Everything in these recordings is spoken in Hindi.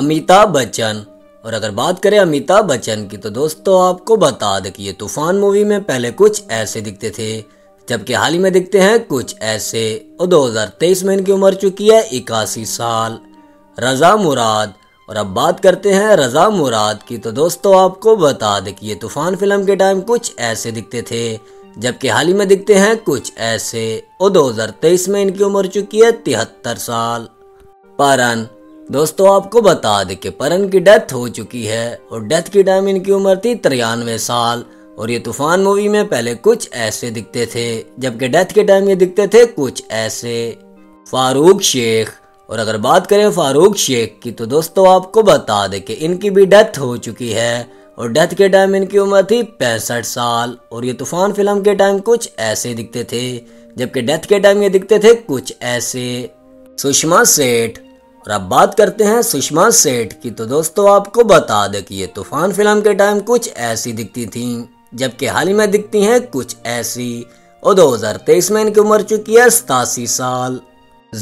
अमिताभ बच्चन। और अगर बात करें अमिताभ बच्चन की तो दोस्तों आपको बता दें कि ये तूफान मूवी में पहले कुछ ऐसे दिखते थे, जबकि हाल ही में दिखते हैं कुछ ऐसे। और 2023 में इनकी उम्र चुकी है 81 साल। रजा मुराद। और अब बात करते हैं रजा मुराद की तो दोस्तों आपको बता दें कि ये तूफान फिल्म के टाइम कुछ ऐसे दिखते थे, जबकि हाल ही में दिखते हैं कुछ ऐसे। और 2023 में इनकी उम्र चुकी है 73 साल। परन। दोस्तों आपको बता दें कि परन की डेथ हो चुकी है और डेथ की टाइम इनकी उम्र थी 93 साल। और ये तूफान मूवी में पहले कुछ ऐसे दिखते थे, जबकि डेथ के टाइम ये दिखते थे कुछ ऐसे। फारूक शेख। और अगर बात करें फारूक शेख की तो दोस्तों आपको बता दें कि इनकी भी डेथ हो चुकी है और डेथ के टाइम इनकी उम्र थी 65 साल। और ये तूफान फिल्म के टाइम कुछ ऐसे दिखते थे, जबकि डेथ के टाइम ये दिखते थे कुछ ऐसे। सुषमा सेठ। और अब बात करते हैं सुषमा सेठ की तो दोस्तों आपको बता दें कि ये तूफान फिल्म के टाइम कुछ ऐसी दिखती थी, जबकि हाल ही में दिखती हैं कुछ ऐसी। और 2023 में इनकी उम्र चुकी है 87 साल।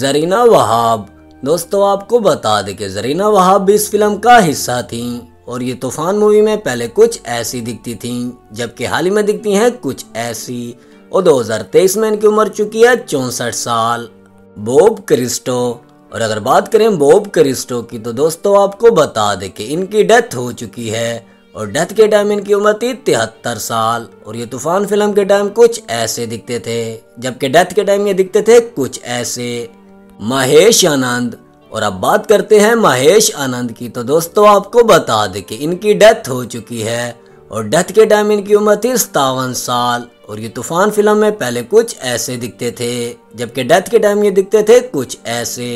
जरीना वहाब। दोस्तों आपको बता दें कि जरीना वहाब भी इस फिल्म का हिस्सा थी और ये तूफान मूवी में पहले कुछ ऐसी दिखती थी, जबकि हाल ही में दिखती हैं कुछ ऐसी। और 2023 में इनकी उम्र चुकी है 64 साल। Bob Christo. और अगर बात करें बॉब क्रिस्टो की तो दोस्तों आपको बता दें कि इनकी डेथ हो चुकी है और डेथ के टाइम इनकी उम्र थी 73 साल। और ये तूफान फिल्म के टाइम कुछ ऐसे दिखते थे, जबकि डेथ के टाइम ये दिखते थे कुछ ऐसे। महेश आनंद। और अब बात करते हैं महेश आनंद की तो दोस्तों आपको बता दें कि इनकी डेथ हो चुकी है और डेथ के टाइम इनकी उम्र थी 57 साल। और ये तूफान फिल्म में पहले कुछ ऐसे दिखते थे, जबकि डेथ के टाइम ये दिखते थे कुछ ऐसे।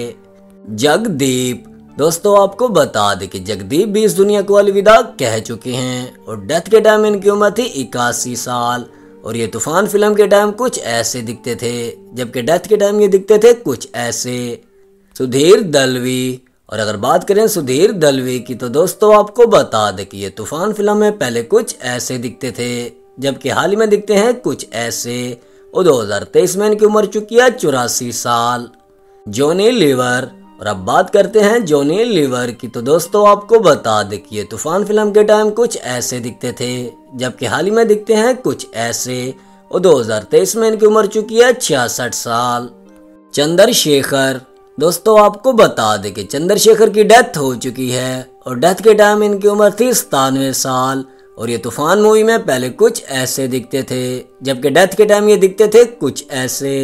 जगदीप। दोस्तों आपको बता दें कि जगदीप भी इस दुनिया को अलविदा कह चुके हैं और डेथ के टाइम इनकी उम्र थी 81 साल। और ये तूफान फिल्म के टाइम कुछ ऐसे दिखते थे, जबकि डेथ के टाइम ये दिखते थे कुछ ऐसे। सुधीर दलवी। और अगर बात करें सुधीर दलवी की तो दोस्तों आपको बता दें कि ये तूफान फिल्म में पहले कुछ ऐसे दिखते थे, जबकि हाल ही में दिखते हैं कुछ ऐसे। और 2023 में इनकी उम्र चुकी है 84 साल। जोनी लिवर। और अब बात करते हैं जोनी लिवर की तो दोस्तों आपको बता दें कि ये तूफान फिल्म के टाइम कुछ ऐसे दिखते थे, जबकि हाल ही में दिखते हैं कुछ ऐसे। और 2023 में इनकी उम्र चुकी है 66 साल। चंद्रशेखर। दोस्तों आपको बता दें कि चंद्रशेखर की डेथ हो चुकी है और डेथ के टाइम इनकी उम्र थी 97 साल। और ये तूफान मूवी में पहले कुछ ऐसे दिखते थे, जबकि डेथ के टाइम ये दिखते थे कुछ ऐसे।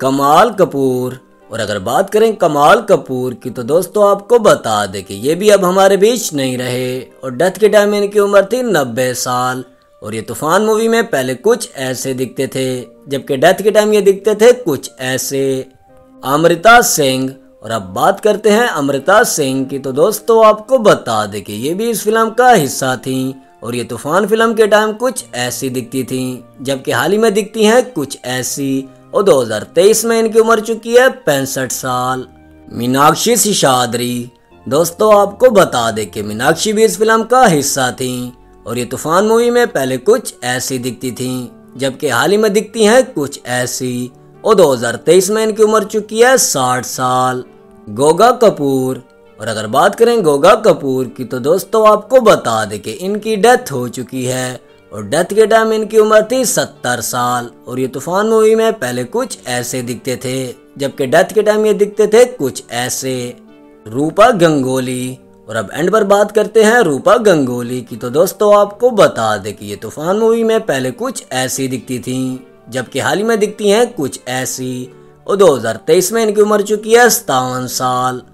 कमाल कपूर। और अगर बात करें कमाल कपूर की तो दोस्तों आपको बता दें कि ये भी अब हमारे बीच नहीं रहे और डेथ के टाइम इनकी उम्र थी 90 साल। और ये तूफान मूवी में पहले कुछ ऐसे दिखते थे, जबकि डेथ के टाइम ये दिखते थे कुछ ऐसे। अमृता सिंह। और अब बात करते हैं अमृता सिंह की तो दोस्तों आपको बता दें कि ये भी इस फिल्म का हिस्सा थी और ये तूफान फिल्म के टाइम कुछ ऐसी दिखती थी, जबकि हाल ही में दिखती हैं कुछ ऐसी। और 2023 में इनकी उम्र चुकी है 65 साल। मीनाक्षी शेषाद्री। दोस्तों आपको बता दें कि मीनाक्षी भी इस फिल्म का हिस्सा थी और ये तूफान मूवी में पहले कुछ ऐसी दिखती थी, जबकि हाल ही में दिखती हैं कुछ ऐसी। और 2023 में इनकी उम्र चुकी है 60 साल। गोगा कपूर। और अगर बात करें गोगा कपूर की तो दोस्तों आपको बता दें कि इनकी डेथ हो चुकी है और डेथ के टाइम इनकी उम्र थी 70 साल। और ये तूफान मूवी में पहले कुछ ऐसे दिखते थे, जबकि डेथ के टाइम ये दिखते थे कुछ ऐसे। रूपा गंगोली। और अब एंड पर बात करते हैं रूपा गंगोली की तो दोस्तों आपको बता दें कि ये तूफान मूवी में पहले कुछ ऐसी दिखती थी, जबकि हाल ही में दिखती हैं कुछ ऐसी। और 2023 में इनकी उम्र चुकी है 57 साल।